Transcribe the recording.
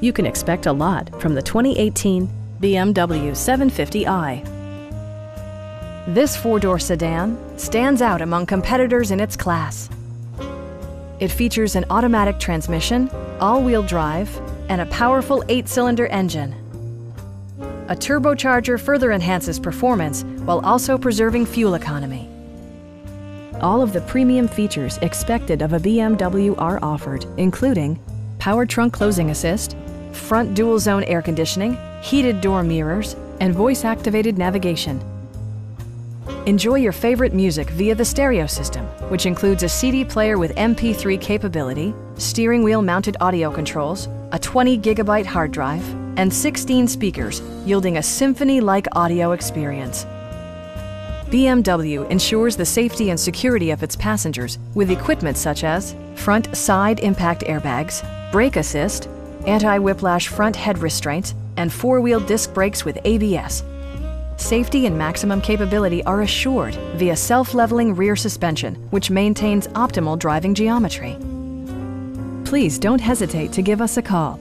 You can expect a lot from the 2018 BMW 750i. This four-door sedan stands out among competitors in its class. It features an automatic transmission, all-wheel drive, and a powerful 8-cylinder engine. A turbocharger further enhances performance while also preserving fuel economy. All of the premium features expected of a BMW are offered, including power trunk closing assist, front dual-zone air conditioning, heated door mirrors, and voice-activated navigation. Enjoy your favorite music via the stereo system, which includes a CD player with MP3 capability, steering wheel-mounted audio controls, a 20-gigabyte hard drive, and 16 speakers, yielding a symphony-like audio experience. BMW ensures the safety and security of its passengers with equipment such as front side impact airbags, brake assist, anti-whiplash front head restraints, and four-wheel disc brakes with ABS. Safety and maximum capability are assured via self-leveling rear suspension, which maintains optimal driving geometry. Please don't hesitate to give us a call.